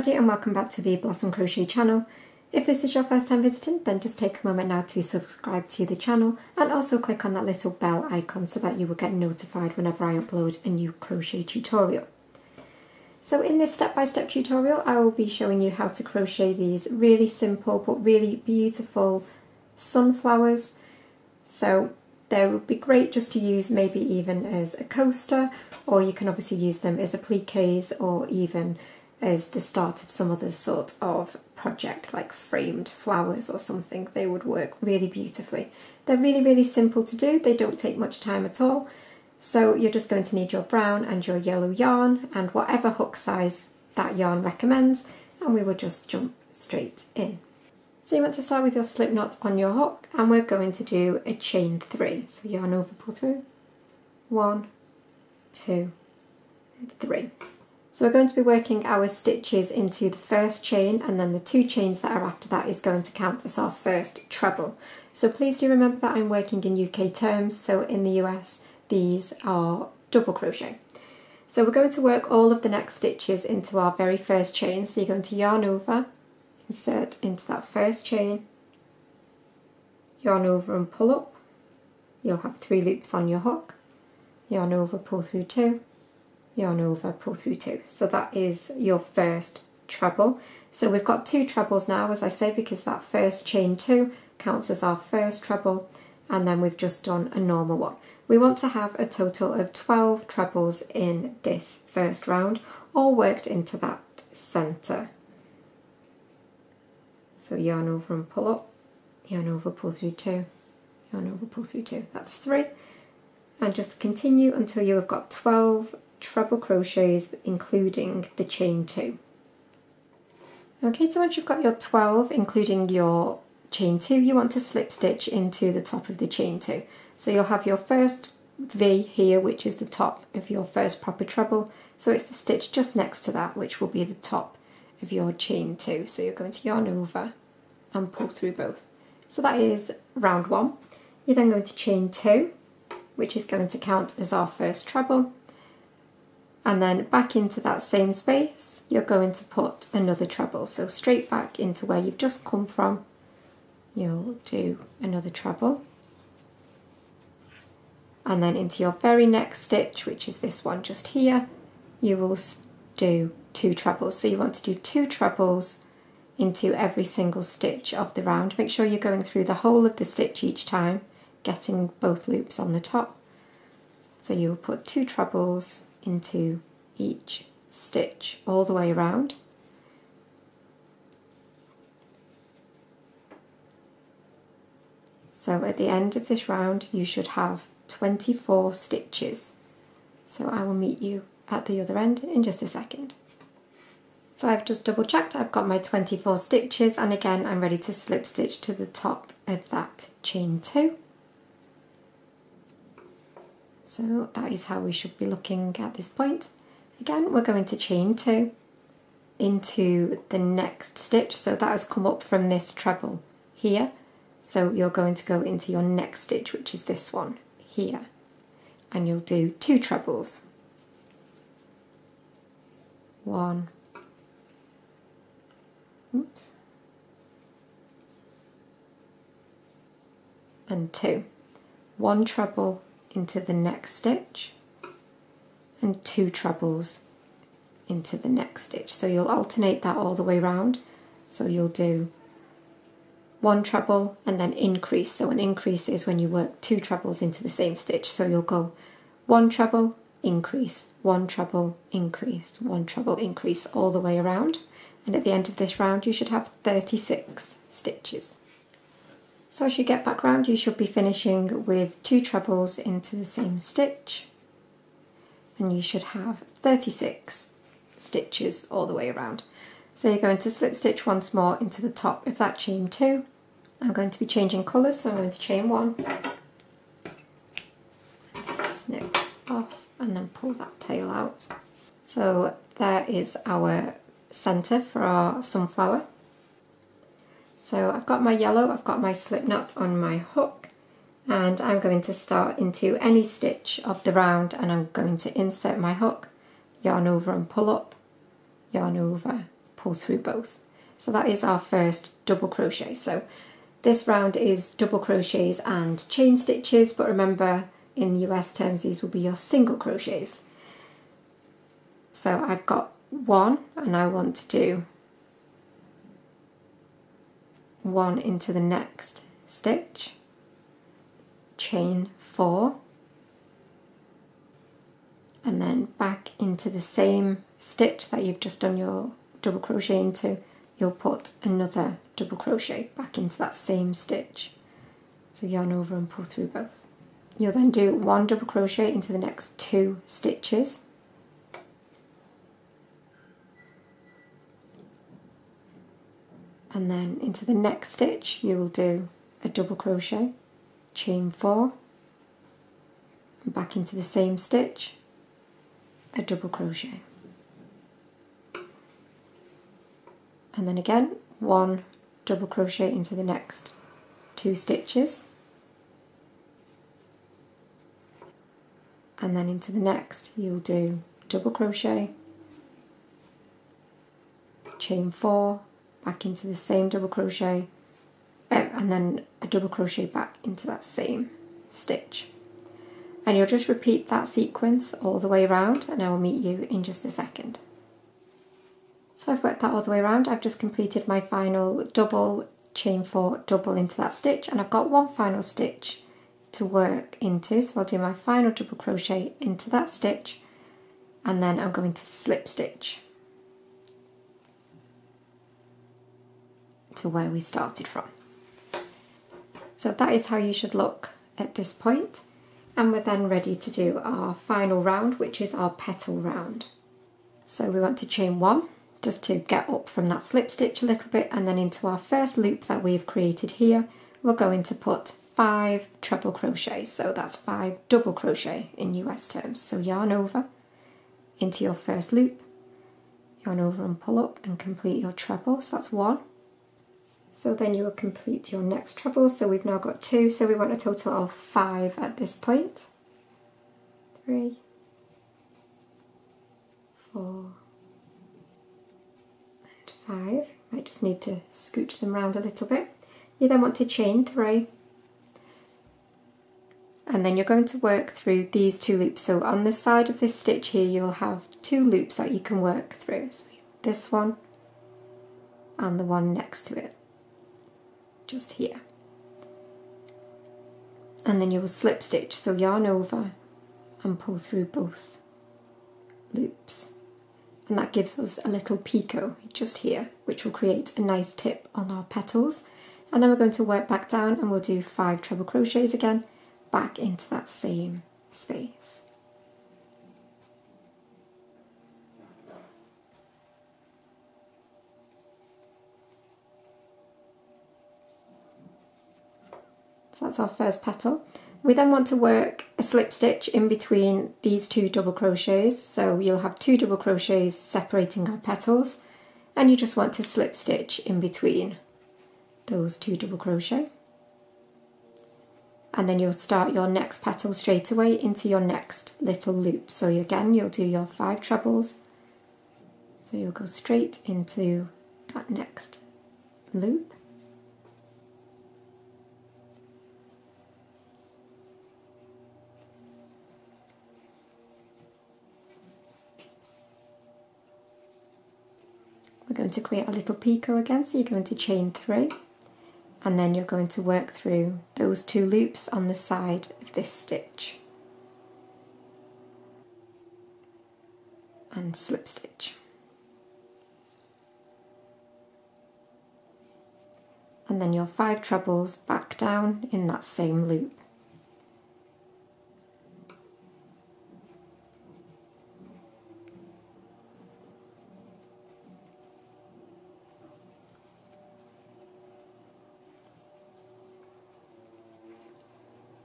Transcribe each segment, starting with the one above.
everybody and welcome back to the Blossom Crochet channel. If this is your first time visiting, then just take a moment now to subscribe to the channel and also click on that little bell icon so that you will get notified whenever I upload a new crochet tutorial. So in this step-by-step tutorial I will be showing you how to crochet these really simple but really beautiful sunflowers. So they would be great just to use maybe even as a coaster, or you can obviously use them as appliques or even as the start of some other sort of project like framed flowers or something. They would work really beautifully. They're really simple to do, they don't take much time at all. So you're just going to need your brown and your yellow yarn and whatever hook size that yarn recommends, and we will just jump straight in. So you want to start with your slip knot on your hook, and we're going to do a chain 3. So yarn over, pull through, 1, 2, 3. So we're going to be working our stitches into the first chain, and then the two chains that are after that is going to count as our first treble. So please do remember that I'm working in UK terms, so in the US these are double crochet. So we're going to work all of the next stitches into our very first chain. So you're going to yarn over, insert into that first chain, yarn over and pull up. You'll have 3 loops on your hook, yarn over, pull through 2, yarn over, pull through 2. So that is your first treble. So we've got 2 trebles now, as I say, because that first chain 2 counts as our first treble, and then we've just done a normal one. We want to have a total of 12 trebles in this first round, all worked into that centre. So yarn over and pull up, yarn over, pull through 2, yarn over, pull through 2, that's 3. And just continue until you have got 12 treble crochets including the chain 2. Okay, so once you've got your 12 including your chain 2, you want to slip stitch into the top of the chain 2. So you'll have your first V here, which is the top of your first proper treble, so it's the stitch just next to that which will be the top of your chain 2. So you're going to yarn over and pull through both. So that is round 1. You're then going to chain 2, which is going to count as our first treble, and then back into that same space you're going to put another treble. So straight back into where you've just come from, you'll do another treble, and then into your very next stitch, which is this one just here, you will do 2 trebles. So you want to do 2 trebles into every single stitch of the round. Make sure you're going through the whole of the stitch each time, getting both loops on the top. So you will put 2 trebles into each stitch all the way around. So at the end of this round you should have 24 stitches. So I will meet you at the other end in just a second. So I've just double checked, I've got my 24 stitches, and again I'm ready to slip stitch to the top of that chain 2. So that is how we should be looking at this point. Again, we're going to chain 2 into the next stitch. So that has come up from this treble here. So you're going to go into your next stitch, which is this one here. And you'll do 2 trebles. 1. Oops. And 2. 1 treble into the next stitch and 2 trebles into the next stitch. So you'll alternate that all the way round. So you'll do 1 treble and then increase. So an increase is when you work 2 trebles into the same stitch. So you'll go 1 treble, increase, 1 treble, increase, 1 treble, increase all the way around. And at the end of this round you should have 36 stitches. So as you get back round you should be finishing with 2 trebles into the same stitch, and you should have 36 stitches all the way around. So you're going to slip stitch once more into the top of that chain 2. I'm going to be changing colours, so I'm going to chain 1, snip off and then pull that tail out. So there is our centre for our sunflower. So I've got my yellow, I've got my slip knot on my hook, and I'm going to start into any stitch of the round, and I'm going to insert my hook, yarn over and pull up, yarn over, pull through both. So that is our first double crochet. So this round is double crochets and chain stitches, but remember in US terms these will be your single crochets. So I've got one and I want to do one into the next stitch, chain 4, and then back into the same stitch that you've just done your double crochet into, you'll put another double crochet back into that same stitch. So yarn over and pull through both. You'll then do one double crochet into the next 2 stitches, and then into the next stitch you will do a double crochet, chain 4, and back into the same stitch, a double crochet, and then again one double crochet into the next 2 stitches, and then into the next you'll do double crochet, chain 4, back into the same double crochet, and then a double crochet back into that same stitch. And you'll just repeat that sequence all the way around, and I will meet you in just a second. So I've worked that all the way around. I've just completed my final double, chain 4, double into that stitch, and I've got one final stitch to work into, so I'll do my final double crochet into that stitch, and then I'm going to slip stitch to where we started from. So that is how you should look at this point, and we're then ready to do our final round, which is our petal round. So we want to chain 1 just to get up from that slip stitch a little bit, and then into our first loop that we've created here we're going to put 5 treble crochets, so that's 5 double crochet in US terms. So yarn over into your first loop, yarn over and pull up and complete your treble, so that's 1. So then you will complete your next treble, so we've now got 2, so we want a total of 5 at this point. 3, 4, and 5. Might just need to scooch them round a little bit. You then want to chain 3, and then you're going to work through these 2 loops. So on this side of this stitch here you'll have 2 loops that you can work through. So this one and the one next to it, just here, and then you will slip stitch, so yarn over and pull through both loops, and that gives us a little picot just here which will create a nice tip on our petals. And then we're going to work back down and we'll do 5 treble crochets again back into that same space. That's our first petal. We then want to work a slip stitch in between these 2 double crochets, so you'll have 2 double crochets separating our petals, and you just want to slip stitch in between those 2 double crochet, and then you'll start your next petal straight away into your next little loop. So again you'll do your 5 trebles, so you'll go straight into that next loop, to create a little picot again, so you're going to chain 3, and then you're going to work through those 2 loops on the side of this stitch and slip stitch, and then your 5 trebles back down in that same loop.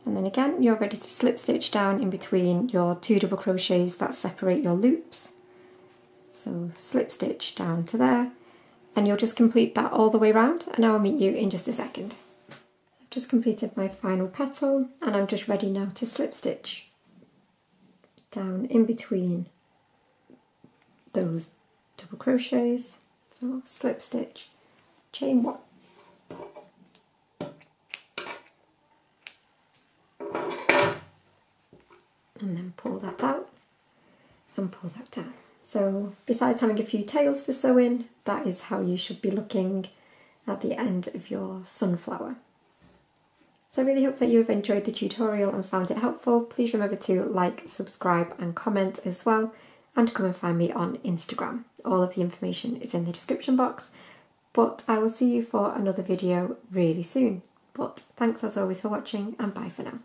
And again you're ready to slip stitch down in between your 2 double crochets that separate your loops, so slip stitch down to there, and you'll just complete that all the way round, and I will meet you in just a second. I've just completed my final petal and I'm just ready now to slip stitch down in between those double crochets, so slip stitch, chain one, and then pull that out and pull that down. So besides having a few tails to sew in, that is how you should be looking at the end of your sunflower. So I really hope that you have enjoyed the tutorial and found it helpful. Please remember to like, subscribe and comment as well, and come and find me on Instagram. All of the information is in the description box, but I will see you for another video really soon. But thanks as always for watching, and bye for now.